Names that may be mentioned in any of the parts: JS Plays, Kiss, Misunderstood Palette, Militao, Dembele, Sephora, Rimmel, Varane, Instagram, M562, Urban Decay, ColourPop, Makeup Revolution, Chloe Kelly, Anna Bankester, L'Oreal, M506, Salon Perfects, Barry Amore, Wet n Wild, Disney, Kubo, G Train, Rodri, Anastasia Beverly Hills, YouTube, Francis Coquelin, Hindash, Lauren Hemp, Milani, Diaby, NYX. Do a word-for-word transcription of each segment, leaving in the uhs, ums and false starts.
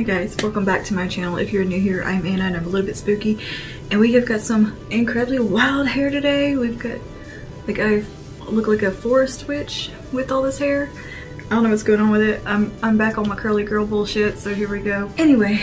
Hey guys, welcome back to my channel. If you're new here, I'm Anna and I'm a little bit spooky, and we have got some incredibly wild hair today. We've got, like, I look like a forest witch with all this hair. I don't know what's going on with it. I'm, I'm back on my curly girl bullshit, so here we go. Anyway,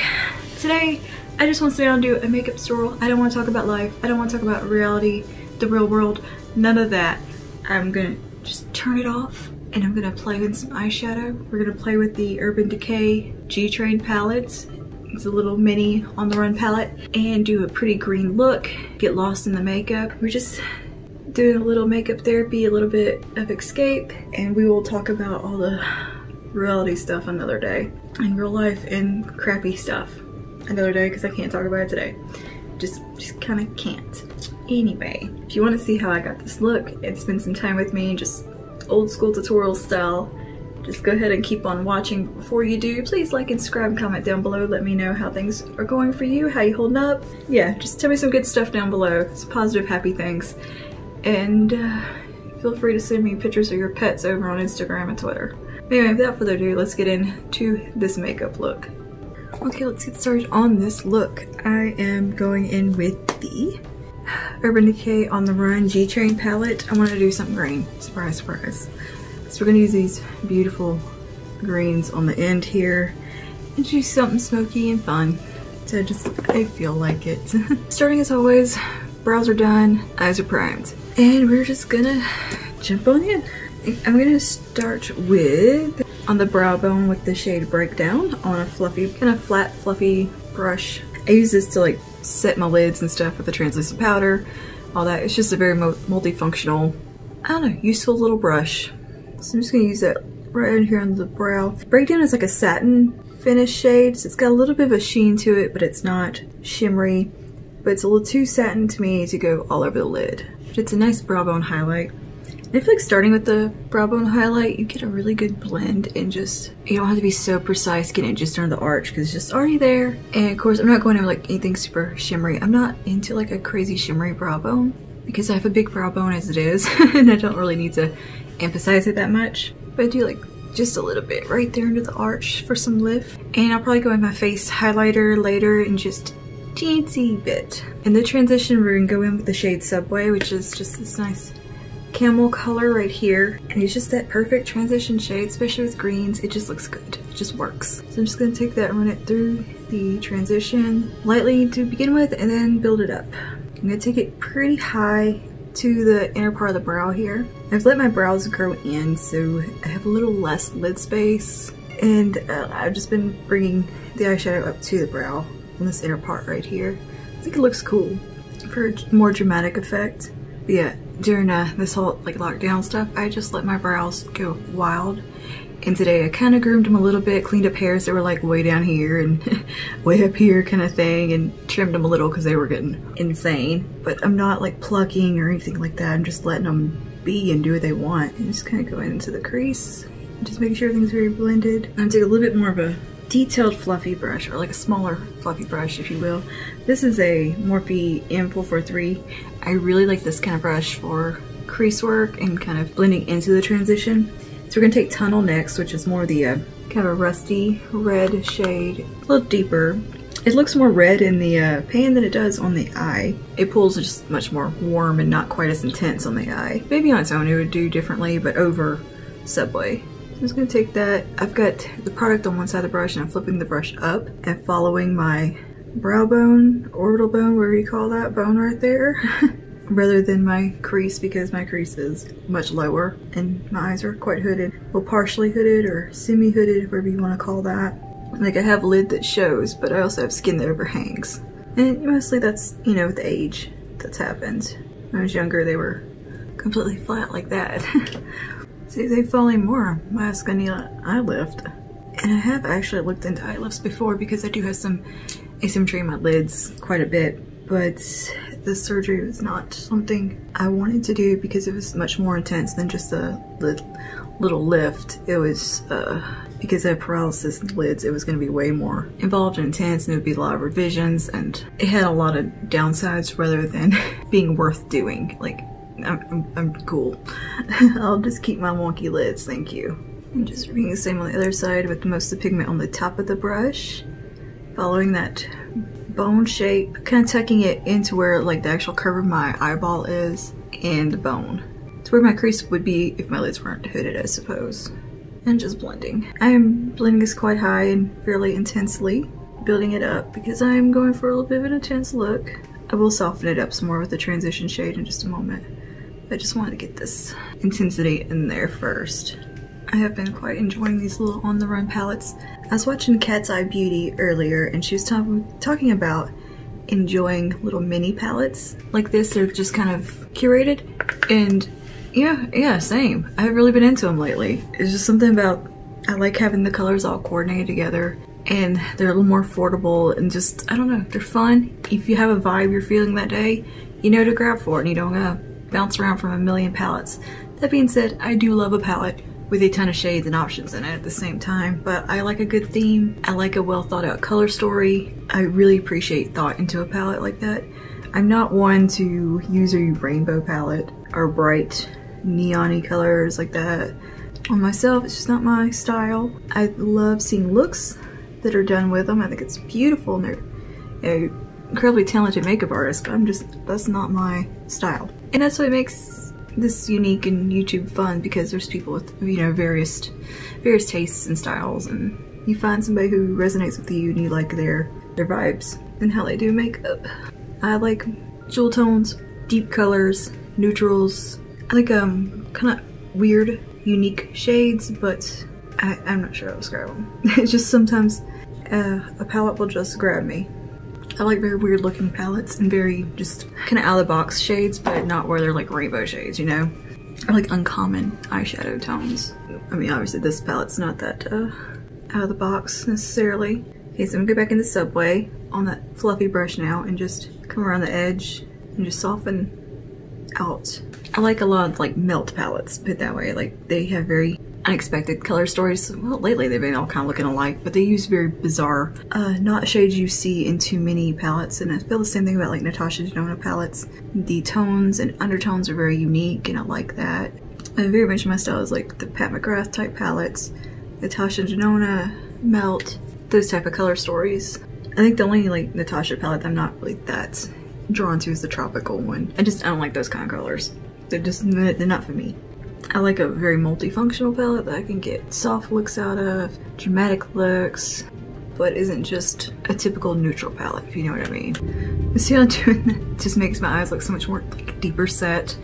today I just want to sit down and do a makeup tutorial. I don't want to talk about life. I don't want to talk about reality, the real world, none of that. I'm gonna just turn it off. And I'm gonna play with some eyeshadow. We're gonna play with the Urban Decay G Train palettes. It's a little mini on the run palette. And do a pretty green look, get lost in the makeup. We're just doing a little makeup therapy, a little bit of escape, and we will talk about all the reality stuff another day. And real life and crappy stuff another day, because I can't talk about it today. Just, just kinda can't. Anyway, if you wanna see how I got this look and spend some time with me and just old school tutorial style, just go ahead and keep on watching. Before you do, please like and subscribe, comment down below, let me know how things are going for you, how you holding up. Yeah, just tell me some good stuff down below, some positive happy things, and uh, feel free to send me pictures of your pets over on Instagram and Twitter. Anyway, without further ado, let's get into this makeup look. Okay, let's get started on this look. I am going in with the Urban Decay On The Run G Train palette. I want to do something green. Surprise, surprise. So we're going to use these beautiful greens on the end here and do something smoky and fun. So just, I feel like it. Starting as always, brows are done, eyes are primed. And we're just going to jump on in. I'm going to start with, on the brow bone with the shade Breakdown on a fluffy, kind of flat, fluffy brush. I use this to like set my lids and stuff with the translucent powder, all that. It's just a very multifunctional, I don't know, useful little brush. So I'm just gonna use that right in here on the brow. Breakdown is like a satin finish shade, so it's got a little bit of a sheen to it, but it's not shimmery, but it's a little too satin to me to go all over the lid. But it's a nice brow bone highlight. And I feel like starting with the brow bone highlight, you get a really good blend and just, you don't have to be so precise getting it just under the arch because it's just already there. And of course, I'm not going to like anything super shimmery. I'm not into like a crazy shimmery brow bone because I have a big brow bone as it is and I don't really need to emphasize it that much. But I do like just a little bit right there under the arch for some lift. And I'll probably go in my face highlighter later and just teensy bit. In the transition, we're going to go in with the shade Subway, which is just this nice camel color right here, and it's just that perfect transition shade, especially with greens. It just looks good, it just works. So I'm just gonna take that and run it through the transition lightly to begin with and then build it up. I'm gonna take it pretty high to the inner part of the brow here. I've let my brows grow in, so I have a little less lid space, and uh, I've just been bringing the eyeshadow up to the brow on this inner part right here. I think it looks cool for a more dramatic effect. But yeah, during uh, this whole like lockdown stuff, I just let my brows go wild. And today I kind of groomed them a little bit, cleaned up hairs that were like way down here and way up here kind of thing, and trimmed them a little because they were getting insane. But I'm not like plucking or anything like that. I'm just letting them be and do what they want. And just kind of go into the crease and just make sure everything's very blended. I'm gonna take a little bit more of a detailed fluffy brush, or like a smaller fluffy brush if you will. This is a Morphe M four forty-three. I really like this kind of brush for crease work and kind of blending into the transition. So we're going to take Tunnel next, which is more the uh, kind of a rusty red shade, a little deeper. It looks more red in the uh, pan than it does on the eye. It pulls just much more warm and not quite as intense on the eye. Maybe on its own it would do differently, but over Subway. I'm just going to take that. I've got the product on one side of the brush and I'm flipping the brush up and following my brow bone, orbital bone, whatever you call that bone right there, rather than my crease, because my crease is much lower and my eyes are quite hooded. Well, partially hooded or semi-hooded, whatever you want to call that. Like I have a lid that shows, but I also have skin that overhangs. And mostly that's, you know, with age that's happened. When I was younger they were completely flat like that. See, they fall in more. My eyes gonna need an eye lift. And I have actually looked into eye lifts before because I do have some asymmetry in my lids quite a bit, but the surgery was not something I wanted to do because it was much more intense than just a lid, little lift. It was, uh, because I have paralysis in the lids, it was going to be way more involved and intense, and it would be a lot of revisions, and it had a lot of downsides rather than being worth doing. Like, I'm, I'm, I'm cool. I'll just keep my wonky lids, thank you. I'm just doing the same on the other side with most of the pigment on the top of the brush. following that bone shape, kind of tucking it into where like the actual curve of my eyeball is and the bone. It's where my crease would be if my lids weren't hooded, I suppose. And just blending. I am blending this quite high and fairly intensely, building it up because I am going for a little bit of an intense look. I will soften it up some more with the transition shade in just a moment. I just wanted to get this intensity in there first. I have been quite enjoying these little on-the-run palettes. I was watching Cat's Eye Beauty earlier and she was talking about enjoying little mini palettes like this. They're just kind of curated and yeah, yeah, same. I've really been into them lately. It's just something about, I like having the colors all coordinated together and they're a little more affordable and just, I don't know, they're fun. If you have a vibe you're feeling that day, you know to grab for it and you don't gotta bounce around from a million palettes. That being said, I do love a palette with a ton of shades and options in it at the same time, but I like a good theme. I like a well thought out color story. I really appreciate thought into a palette like that. I'm not one to use a rainbow palette or bright neon-y colors like that. On myself, it's just not my style. I love seeing looks that are done with them. I think it's beautiful and they're you know, incredibly talented makeup artist, but I'm just, that's not my style. And that's what makes this unique and YouTube fun, because there's people with, you know, various various tastes and styles, and you find somebody who resonates with you and you like their, their vibes and how they do makeup. I like jewel tones, deep colors, neutrals. I like um, kind of weird, unique shades, but I, I'm not sure how to describe them. It's just sometimes uh, a palette will just grab me. I like very weird looking palettes and very just kind of out of the box shades, but not where they're like rainbow shades, you know? I like uncommon eyeshadow tones. I mean, obviously this palette's not that uh, out of the box necessarily. Okay, so I'm gonna go back in the Subway on that fluffy brush now and just come around the edge and just soften out. I like a lot of like melt palettes, put that way. Like they have very unexpected color stories. Well, lately they've been all kind of looking alike, but they use very bizarre, uh, not shades you see in too many palettes. And I feel the same thing about like Natasha Denona palettes. The tones and undertones are very unique and I like that. And very much my style is like the Pat McGrath type palettes, Natasha Denona, melt, those type of color stories. I think the only like Natasha palette I'm not really that drawn to is the tropical one. I just, I don't like those kind of colors. They're just, they're not for me. I like a very multifunctional palette that I can get soft looks out of, dramatic looks, but isn't just a typical neutral palette, if you know what I mean. See how I'm doing that? It just makes my eyes look so much more like deeper set.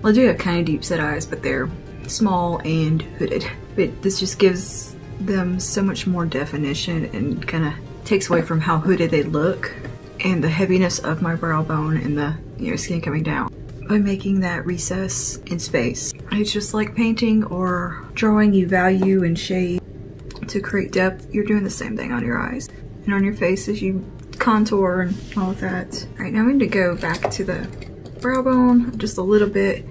Well, I do have kind of deep set eyes, but they're small and hooded. But this just gives them so much more definition and kind of takes away from how hooded they look and the heaviness of my brow bone and the, you know, skin coming down. By making that recess in space. It's just like painting or drawing, you value and shade to create depth. You're doing the same thing on your eyes and on your face as you contour and all of that. All right, now I'm going to go back to the brow bone just a little bit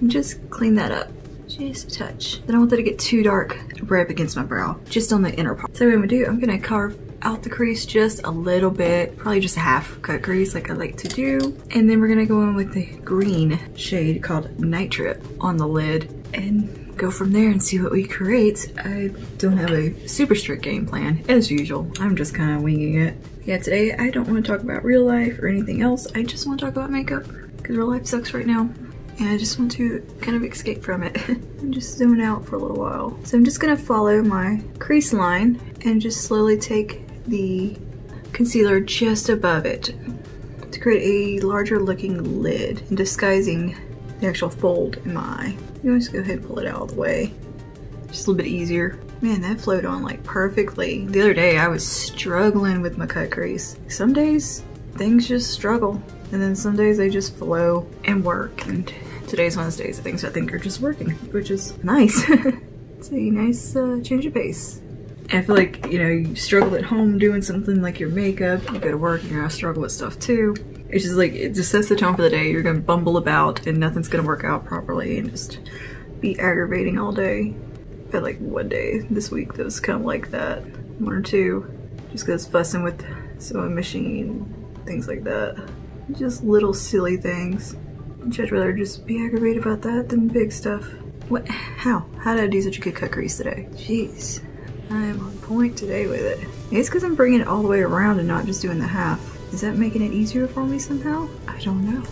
and just clean that up. Just a touch. I don't want that to get too dark right up against my brow, just on the inner part. So what I'm going to do, I'm going to carve out the crease just a little bit, probably just a half cut crease like I like to do. And then we're gonna go in with the green shade called Night Trip on the lid and go from there and see what we create. I don't have a super strict game plan as usual. I'm just kind of winging it. Yeah, today I don't want to talk about real life or anything else. I just want to talk about makeup because real life sucks right now. And I just want to kind of escape from it and just zone out for a little while. So I'm just gonna follow my crease line and just slowly take the concealer just above it to create a larger looking lid and disguising the actual fold in my eye. You always go ahead and pull it out all the way. Just a little bit easier. Man, that flowed on like perfectly. The other day I was struggling with my cut crease. Some days things just struggle and then some days they just flow and work, and today's one of those days things I think are just working, which is nice. It's a nice uh, change of pace. I feel like, you know, you struggle at home doing something like your makeup, you go to work and you're gonna struggle with stuff too. It's just like, it just sets the tone for the day. You're gonna bumble about and nothing's gonna work out properly and just be aggravating all day. But like one day this week that was kind of like that, one or two, just cause fussing with sewing machine, things like that. Just little silly things. I'd rather just be aggravated about that than big stuff. What? How? How did I do such a good cut crease today? Jeez. I'm on point today with it. Maybe it's because I'm bringing it all the way around and not just doing the half. Is that making it easier for me somehow? I don't know.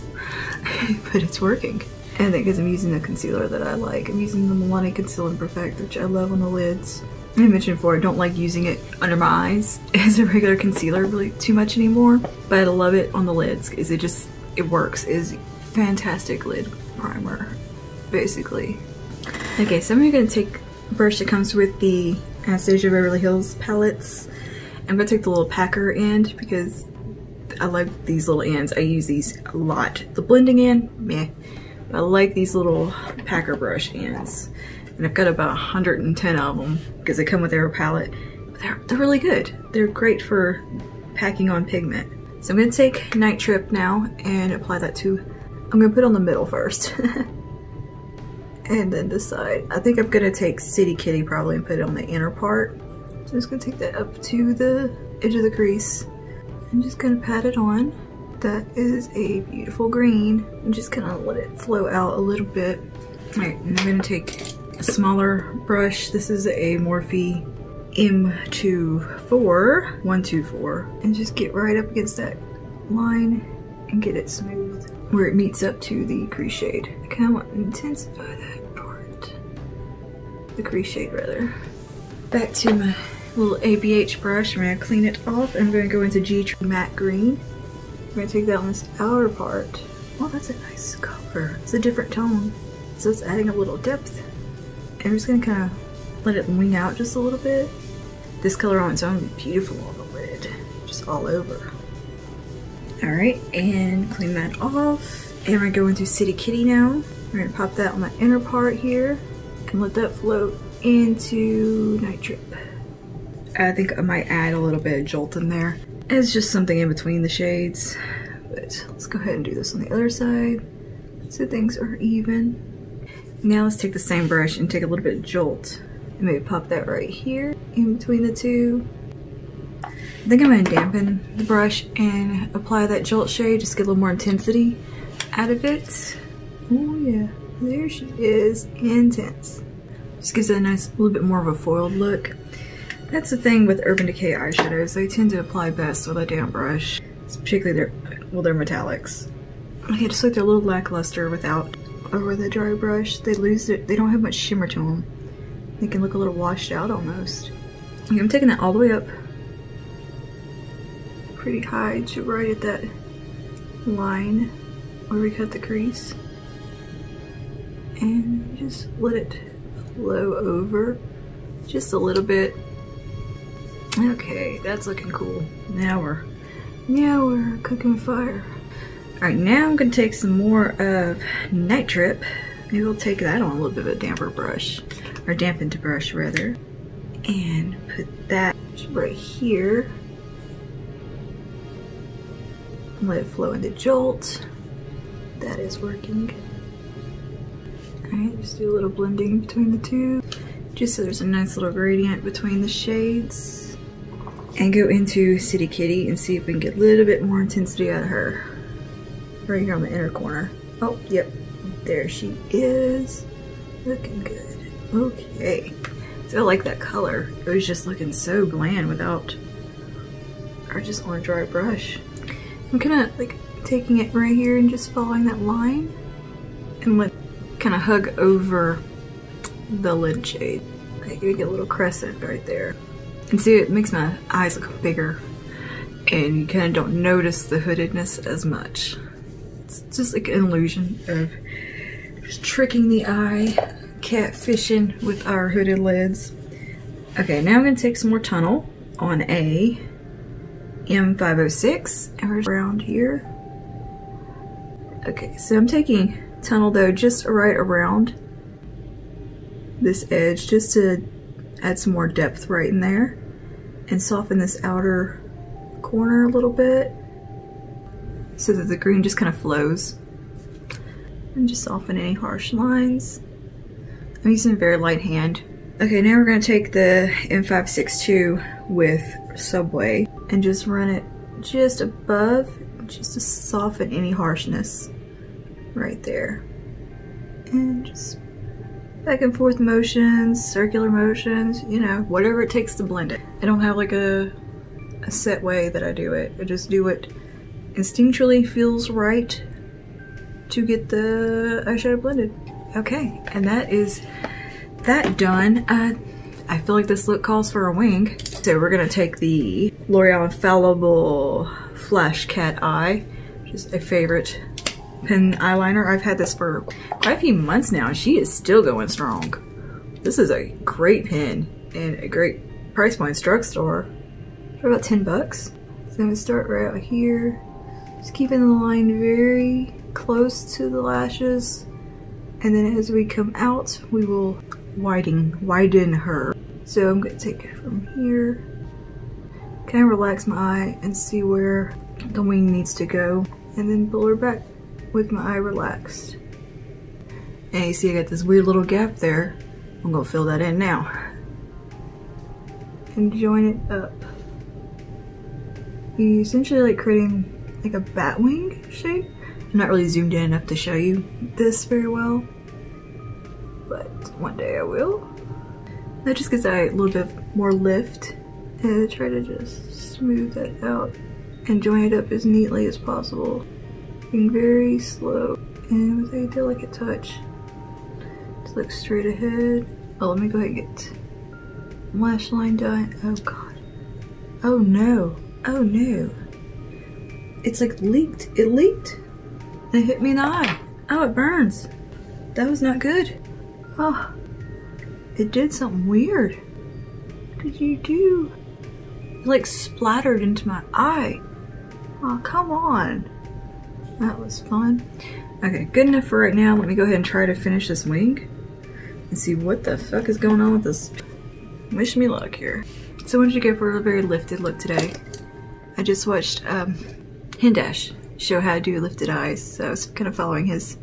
But it's working. And I think I'm using the concealer that I like. I'm using the Milani Conceal and Perfect, which I love on the lids. I mentioned before, I don't like using it under my eyes as a regular concealer really too much anymore, but I love it on the lids because it just, it works. It is fantastic lid primer, basically. Okay, so I'm gonna take a brush that comes with the Anastasia Beverly Hills palettes. I'm gonna take the little packer end because I like these little ends. I use these a lot. The blending end, meh. But I like these little packer brush ends. And I've got about a hundred and ten of them because they come with their palette. They're, they're really good. They're great for packing on pigment. So I'm gonna take Night Trip now and apply that to, I'm gonna put on the middle first. And then this side. I think I'm gonna take City Kitty probably and put it on the inner part. So I'm just gonna take that up to the edge of the crease. I'm just gonna pat it on. That is a beautiful green. I'm just gonna let it flow out a little bit. All right, I'm gonna take a smaller brush. This is a Morphe M two four, one two four, and just get right up against that line and get it smooth where it meets up to the crease shade. I kind of want to intensify that part, the crease shade rather. Back to my little A B H brush. I'm gonna clean it off. I'm gonna go into G Train Matte Green. I'm gonna take that on this outer part. Oh, that's a nice color. It's a different tone, so it's adding a little depth. I'm just gonna kind of let it wing out just a little bit. This color on its own is beautiful on the lid, just all over. All right, and clean that off. And we're gonna go into City Kitty now. We're gonna pop that on the inner part here and let that float into Night Trip. I think I might add a little bit of jolt in there. It's just something in between the shades. But let's go ahead and do this on the other side so things are even. Now let's take the same brush and take a little bit of jolt and maybe pop that right here in between the two. I think I'm going to dampen the brush and apply that jolt shade just to get a little more intensity out of it. Oh yeah, there she is, intense. Just gives it a nice little bit more of a foiled look. That's the thing with Urban Decay eyeshadows, they tend to apply best with a damp brush, it's particularly their, well, their metallics. Okay, just like they're a little lackluster without over the dry brush. They lose it. They don't have much shimmer to them. They can look a little washed out almost. Okay, I'm taking that all the way up pretty high to right at that line where we cut the crease. And just let it flow over just a little bit. Okay, that's looking cool. Now we're, now we're cooking fire. Alright, now I'm going to take some more of Night Trip. Maybe we'll take that on a little bit of a damper brush, or dampened brush rather, and put that right here. Let it flow into jolt. That is working. Alright, just do a little blending between the two, just so there's a nice little gradient between the shades. And go into City Kitty and see if we can get a little bit more intensity out of her. Right here on the inner corner. Oh, yep. There she is. Looking good. Okay. So I like that color. It was just looking so bland without, or just on a dry brush. I'm kind of like taking it right here and just following that line and let kind of hug over the lid shade. Like you get a little crescent right there. And see, it makes my eyes look bigger and you kind of don't notice the hoodedness as much. It's just like an illusion of just tricking the eye, catfishing with our hooded lids. Okay, now I'm going to take some more tunnel on a M five oh six and we're around here. Okay, so I'm taking tunnel though just right around this edge just to add some more depth right in there and soften this outer corner a little bit, so that the green just kind of flows. And just soften any harsh lines. I'm using a very light hand. Okay, now we're gonna take the M five six two with Subway and just run it just above, just to soften any harshness right there. And just back and forth motions, circular motions, you know, whatever it takes to blend it. I don't have like a, a set way that I do it. I just do what instinctually feels right to get the eyeshadow blended. Okay, and that is that done. Uh, I feel like this look calls for a wing. So we're gonna take the L'Oreal Infallible Flash Cat Eye, which is a favorite pen eyeliner. I've had this for quite a few months now, and she is still going strong. This is a great pen and a great price point drugstore for about ten bucks. So I'm gonna start right out here. Just keeping the line very close to the lashes. And then as we come out, we will widen, widen her. So I'm gonna take it from here, kind of relax my eye and see where the wing needs to go. And then pull her back with my eye relaxed. And you see I got this weird little gap there. I'm gonna fill that in now. And join it up. You essentially like creating like a bat wing shape. I'm not really zoomed in enough to show you this very well, but one day I will. That just gives I a little bit more lift, and I try to just smooth that out and join it up as neatly as possible, being very slow and with a delicate touch. Just look straight ahead. Oh, let me go ahead and get lash line done. Oh god. Oh no. Oh no. It's like leaked. It leaked. It hit me in the eye. Oh, it burns. That was not good. Oh, it did something weird. What did you do? It like splattered into my eye. Oh, come on. That was fun. Okay, good enough for right now. Let me go ahead and try to finish this wing and see what the fuck is going on with this. Wish me luck here. So I wanted to go for a very lifted look today. I just watched um, Hindash show how to do lifted eyes, so I was kind of following his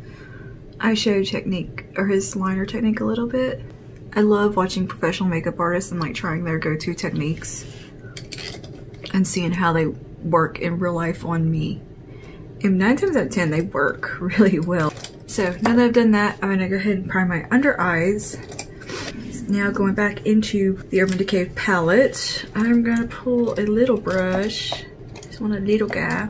eyeshadow technique, or his liner technique a little bit. I love watching professional makeup artists and like trying their go-to techniques and seeing how they work in real life on me. And nine times out of ten, they work really well. So now that I've done that, I'm gonna go ahead and prime my under eyes. Now going back into the Urban Decay palette, I'm gonna pull a little brush. Just want a little guy.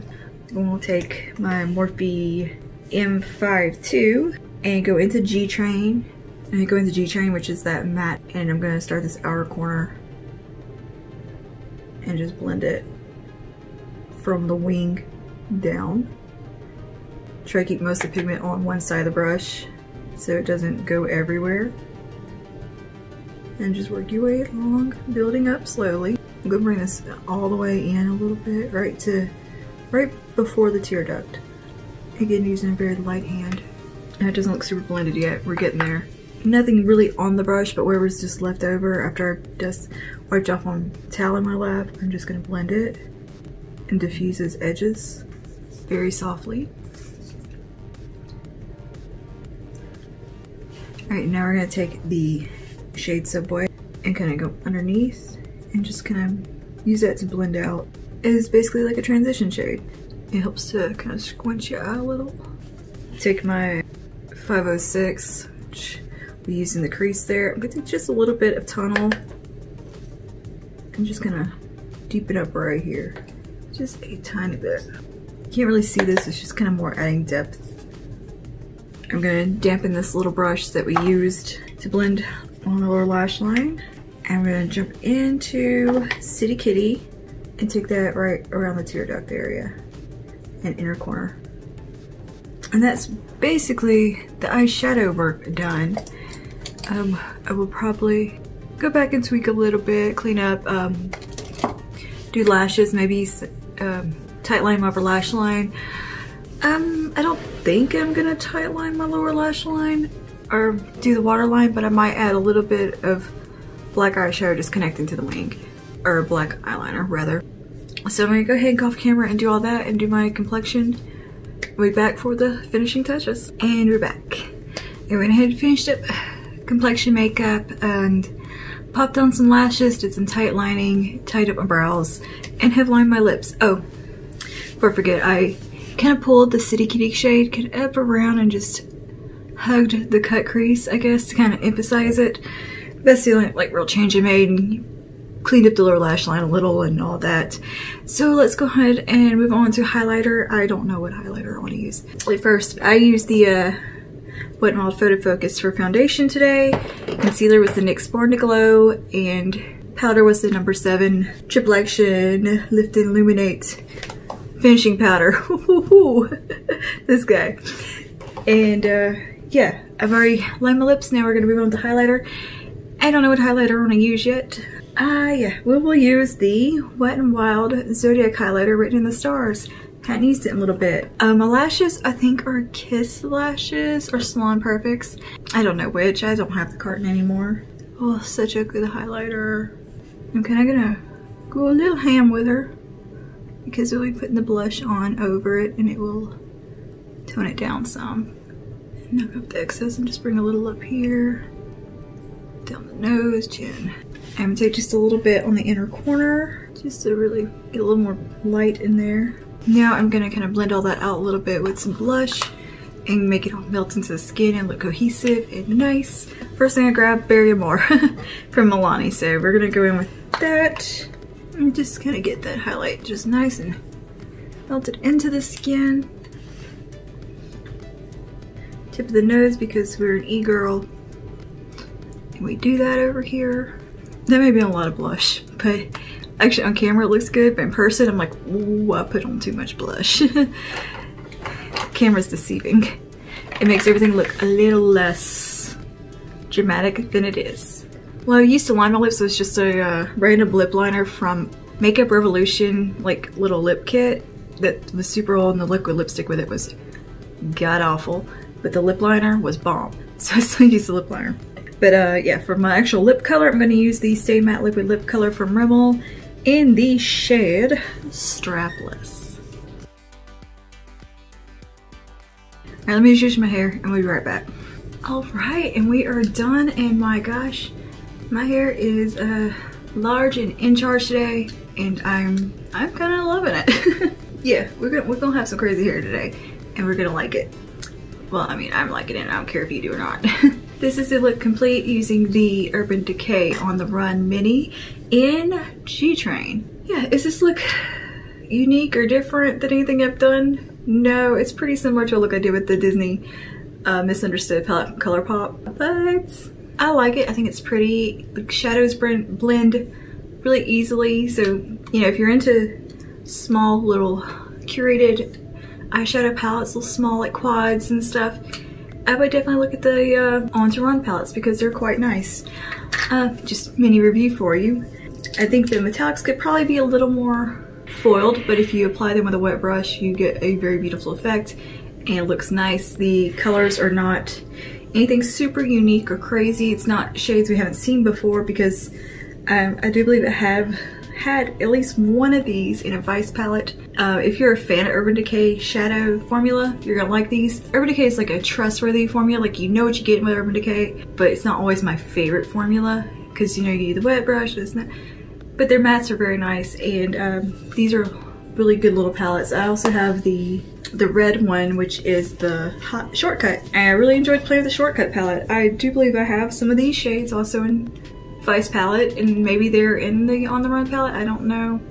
I'm gonna take my Morphe M five sixty-two and go into G Train. I'm gonna go into G Train, which is that matte, and I'm gonna start this outer corner and just blend it from the wing down. Try to keep most of the pigment on one side of the brush so it doesn't go everywhere. And just work your way along, building up slowly. I'm gonna bring this all the way in a little bit, right to right before the tear duct. Again, using a very light hand. That doesn't look super blended yet. We're getting there. Nothing really on the brush, but where it was just left over after I just wiped off on towel in my lap, I'm just gonna blend it and diffuse those edges very softly. Alright, now we're gonna take the shade Subway and kind of go underneath and just kind of use that to blend out. It is basically like a transition shade. It helps to kind of squinch your eye a little. Take my five oh six, which we use in the crease there. I'm gonna take just a little bit of tunnel. I'm just gonna deepen up right here. Just a tiny bit. You can't really see this, it's just kind of more adding depth. I'm gonna dampen this little brush that we used to blend on the lower lash line. And I'm gonna jump into City Kitty and take that right around the tear duct area and inner corner. And that's basically the eyeshadow work done. Um, I will probably go back and tweak a little bit, clean up, um, do lashes, maybe um, tight line my upper lash line. Um, I don't think I'm gonna tight line my lower lash line or do the waterline, but I might add a little bit of black eyeshadow just connecting to the wing. Or black eyeliner rather. So I'm gonna go ahead and go off camera and do all that and do my complexion. We'll be back for the finishing touches. And we're back. I went ahead and finished up complexion makeup and popped on some lashes, did some tight lining, tied up my brows, and have lined my lips. Oh, before I forget, I kind of pulled the City Kitty shade kind of up around and just hugged the cut crease, I guess, to kind of emphasize it. That's the only like real change I made, and cleaned up the lower lash line a little and all that. So let's go ahead and move on to highlighter. I don't know what highlighter I want to use. At first, I used the uh, Wet n Wild Photo Focus for foundation today. Concealer was the N Y X Born to Glow, and powder was the number seven Triple Action Lift and Illuminate finishing powder. This guy. And uh, yeah, I've already lined my lips. Now we're gonna move on to highlighter. I don't know what highlighter I want to use yet. Ah, uh, yeah, we will use the Wet n Wild Zodiac Highlighter Written in the Stars. Hadn't used it in a little bit. Um, my lashes, I think, are Kiss lashes or Salon Perfects. I don't know which. I don't have the carton anymore. Oh, such a good highlighter. I'm kind of gonna go a little ham with her because we'll be putting the blush on over it, and it will tone it down some. Knock up the excess and just bring a little up here, down the nose, chin. I'm going to take just a little bit on the inner corner just to really get a little more light in there. Now I'm going to kind of blend all that out a little bit with some blush and make it all melt into the skin and look cohesive and nice. First thing I grabbed, Barry Amore from Milani. So we're going to go in with that and just kind of get that highlight just nice and melted into the skin. Tip of the nose because we're an e-girl and we do that over here. That may be a lot of blush, but actually on camera it looks good, but in person I'm like, ooh, I put on too much blush. Camera's deceiving. It makes everything look a little less dramatic than it is. Well, I used to line my lips with just a uh, random lip liner from Makeup Revolution, like little lip kit that was super old, and the liquid lipstick with it was god-awful, but the lip liner was bomb, so I still use the lip liner. But uh, yeah, for my actual lip color, I'm going to use the Stay Matte Liquid Lip Color from Rimmel in the shade Strapless. Alright, let me just use my hair and we'll be right back. Alright, and we are done, and my gosh, my hair is uh, large and in charge today, and I'm I'm kind of loving it. Yeah, we're gonna, we're gonna have some crazy hair today, and we're gonna like it. Well, I mean, I'm liking it, I don't care if you do or not. This is the look complete using the Urban Decay On The Run Mini in G Train. Yeah, is this look unique or different than anything I've done? No, it's pretty similar to a look I did with the Disney uh, Misunderstood Palette ColourPop, but I like it. I think it's pretty. The shadows blend really easily, so, you know, if you're into small little curated eyeshadow palettes, little small like quads and stuff, I would definitely look at the uh, On To Run palettes because they're quite nice. Uh, just mini review for you. I think the metallics could probably be a little more foiled, but if you apply them with a wet brush, you get a very beautiful effect and it looks nice. The colors are not anything super unique or crazy. It's not shades we haven't seen before because um, I do believe I have had at least one of these in a Vice palette. Uh, if you're a fan of Urban Decay shadow formula, you're gonna like these. Urban Decay is like a trustworthy formula, like you know what you get with Urban Decay, but it's not always my favorite formula because you know you do the wet brush, isn't it? But their mattes are very nice, and um, these are really good little palettes. I also have the the red one, which is the Hot Shortcut. I really enjoyed playing with the Shortcut palette. I do believe I have some of these shades also in Vice palette, and maybe they're in the On The Run palette, I don't know.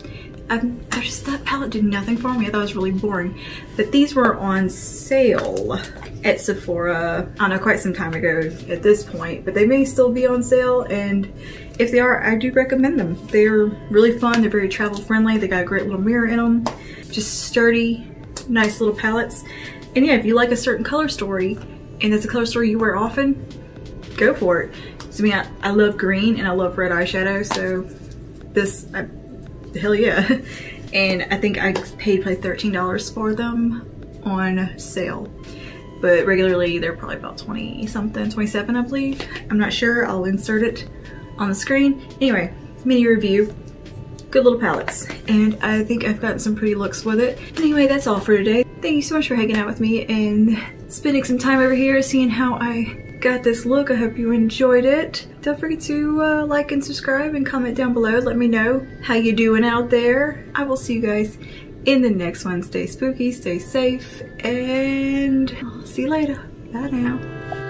I'm, I just, that palette did nothing for me. I thought it was really boring. But these were on sale at Sephora, I don't know, quite some time ago at this point, but they may still be on sale, and if they are, I do recommend them. They're really fun, they're very travel friendly, they got a great little mirror in them, just sturdy, nice little palettes. And yeah, if you like a certain color story, and it's a color story you wear often, go for it. I mean, I, I love green and I love red eyeshadow, so this, I, hell yeah. And I think I paid probably thirteen dollars for them on sale, but regularly they're probably about twenty something, twenty-seven I believe. I'm not sure, I'll insert it on the screen. Anyway, mini review, good little palettes. And I think I've gotten some pretty looks with it. Anyway, that's all for today. Thank you so much for hanging out with me and spending some time over here, seeing how I got this look. I hope you enjoyed it. Don't forget to uh, like and subscribe and comment down below. Let me know how you doing out there. I will see you guys in the next one. Stay spooky, stay safe, and I'll see you later. Bye now.